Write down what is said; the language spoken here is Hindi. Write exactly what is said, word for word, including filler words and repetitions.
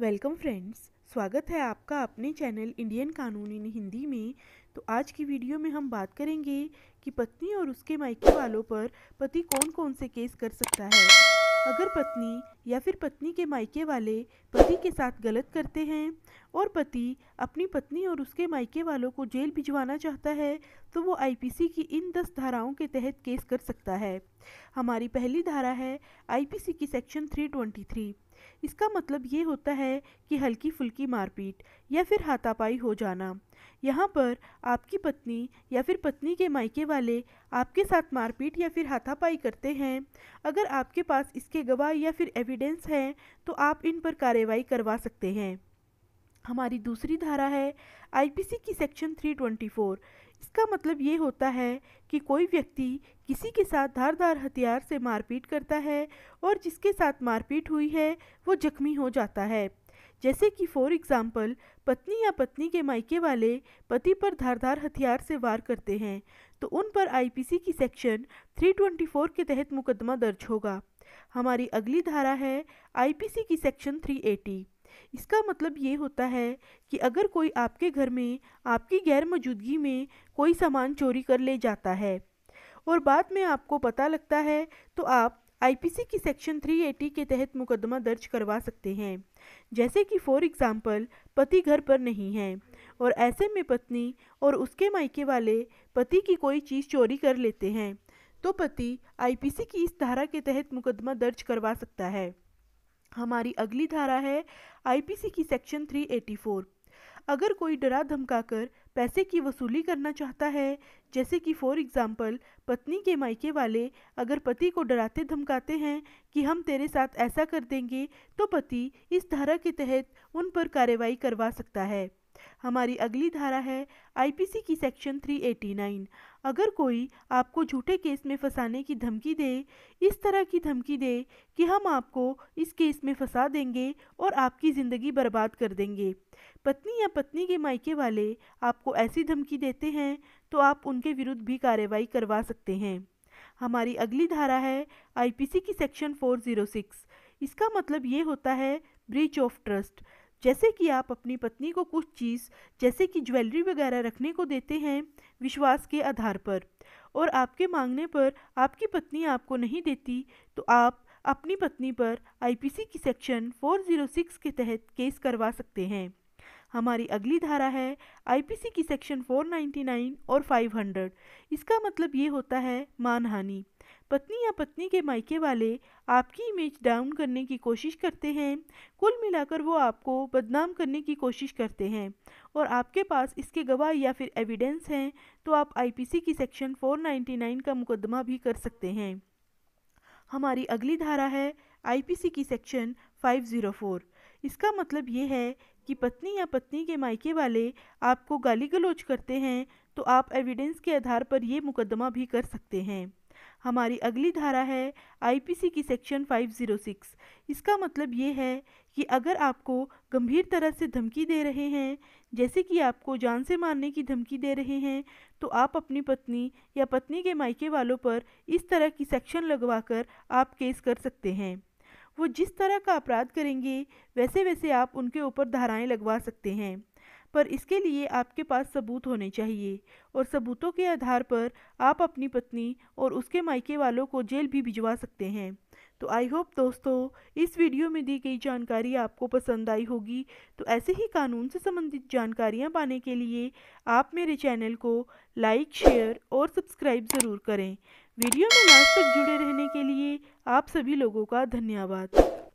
वेलकम फ्रेंड्स, स्वागत है आपका अपने चैनल इंडियन कानून इन हिंदी में। तो आज की वीडियो में हम बात करेंगे कि पत्नी और उसके मायके वालों पर पति कौन कौन से केस कर सकता है। अगर पत्नी या फिर पत्नी के मायके वाले पति के साथ गलत करते हैं और पति अपनी पत्नी और उसके मायके वालों को जेल भिजवाना चाहता है तो वो आई पी सी की इन दस धाराओं के तहत केस कर सकता है। हमारी पहली धारा है आई पी सी की सेक्शन तीन सौ तेईस। इसका मतलब ये होता है कि हल्की फुल्की मारपीट या फिर हाथापाई हो जाना। यहाँ पर आपकी पत्नी या फिर पत्नी के मायके वाले आपके साथ मारपीट या फिर हाथापाई करते हैं, अगर आपके पास इसके गवाह या फिर एविडेंस है तो आप इन पर कार्रवाई करवा सकते हैं। हमारी दूसरी धारा है आई पी सी की सेक्शन तीन सौ चौबीस। इसका मतलब ये होता है कि कोई व्यक्ति किसी के साथ धारदार हथियार से मारपीट करता है और जिसके साथ मारपीट हुई है वो जख्मी हो जाता है। जैसे कि फॉर एग्ज़ाम्पल, पत्नी या पत्नी के मायके वाले पति पर धारदार हथियार से वार करते हैं तो उन पर आई पी सी की सेक्शन तीन सौ चौबीस के तहत मुकदमा दर्ज होगा। हमारी अगली धारा है आई पी सी की सेक्शन तीन सौ अस्सी। इसका मतलब ये होता है कि अगर कोई आपके घर में आपकी गैर मौजूदगी में कोई सामान चोरी कर ले जाता है और बाद में आपको पता लगता है तो आप आई पी सी की सेक्शन तीन सौ अस्सी के तहत मुकदमा दर्ज करवा सकते हैं। जैसे कि फॉर एग्ज़ाम्पल, पति घर पर नहीं है और ऐसे में पत्नी और उसके मायके वाले पति की कोई चीज़ चोरी कर लेते हैं तो पति आई पी सी की इस धारा के तहत मुकदमा दर्ज करवा सकता है। हमारी अगली धारा है आई पी सी की सेक्शन तीन सौ चौरासी। अगर कोई डरा धमकाकर पैसे की वसूली करना चाहता है, जैसे कि फॉर एग्ज़ाम्पल, पत्नी के मायके वाले अगर पति को डराते धमकाते हैं कि हम तेरे साथ ऐसा कर देंगे तो पति इस धारा के तहत उन पर कार्रवाई करवा सकता है। हमारी अगली धारा है आई पी सी की सेक्शन तीन सौ नवासी। अगर कोई आपको झूठे केस में फंसाने की धमकी दे, इस तरह की धमकी दे कि हम आपको इस केस में फंसा देंगे और आपकी ज़िंदगी बर्बाद कर देंगे, पत्नी या पत्नी के मायके वाले आपको ऐसी धमकी देते हैं तो आप उनके विरुद्ध भी कार्रवाई करवा सकते हैं। हमारी अगली धारा है आई पी सी की सेक्शन चार सौ छह। इसका मतलब ये होता है ब्रीच ऑफ ट्रस्ट। जैसे कि आप अपनी पत्नी को कुछ चीज़ जैसे कि ज्वेलरी वगैरह रखने को देते हैं विश्वास के आधार पर, और आपके मांगने पर आपकी पत्नी आपको नहीं देती तो आप अपनी पत्नी पर आई पी सी की सेक्शन चार सौ छह के तहत केस करवा सकते हैं। हमारी अगली धारा है आई पी सी की सेक्शन चार सौ निन्यानवे और पाँच सौ। इसका मतलब ये होता है मानहानि। पत्नी या पत्नी के मायके वाले आपकी इमेज डाउन करने की कोशिश करते हैं, कुल मिलाकर वो आपको बदनाम करने की कोशिश करते हैं और आपके पास इसके गवाह या फिर एविडेंस हैं तो आप आई पी सी की सेक्शन चार सौ निन्यानवे का मुकदमा भी कर सकते हैं। हमारी अगली धारा है आई पी सी की सेक्शन पाँच सौ चार। इसका मतलब ये है कि पत्नी या पत्नी के मायके वाले आपको गाली गलौज करते हैं तो आप एविडेंस के आधार पर ये मुकदमा भी कर सकते हैं। हमारी अगली धारा है आई पी सी की सेक्शन पाँच सौ छह। इसका मतलब ये है कि अगर आपको गंभीर तरह से धमकी दे रहे हैं, जैसे कि आपको जान से मारने की धमकी दे रहे हैं, तो आप अपनी पत्नी या पत्नी के मायके वालों पर इस तरह की सेक्शन लगवाकर आप केस कर सकते हैं। वो जिस तरह का अपराध करेंगे वैसे वैसे आप उनके ऊपर धाराएं लगवा सकते हैं, पर इसके लिए आपके पास सबूत होने चाहिए और सबूतों के आधार पर आप अपनी पत्नी और उसके मायके वालों को जेल भी भिजवा सकते हैं। तो आई होप दोस्तों, इस वीडियो में दी गई जानकारी आपको पसंद आई होगी। तो ऐसे ही कानून से संबंधित जानकारियाँ पाने के लिए आप मेरे चैनल को लाइक, शेयर और सब्सक्राइब ज़रूर करें। वीडियो में लास्ट तक जुड़े रहने के लिए आप सभी लोगों का धन्यवाद।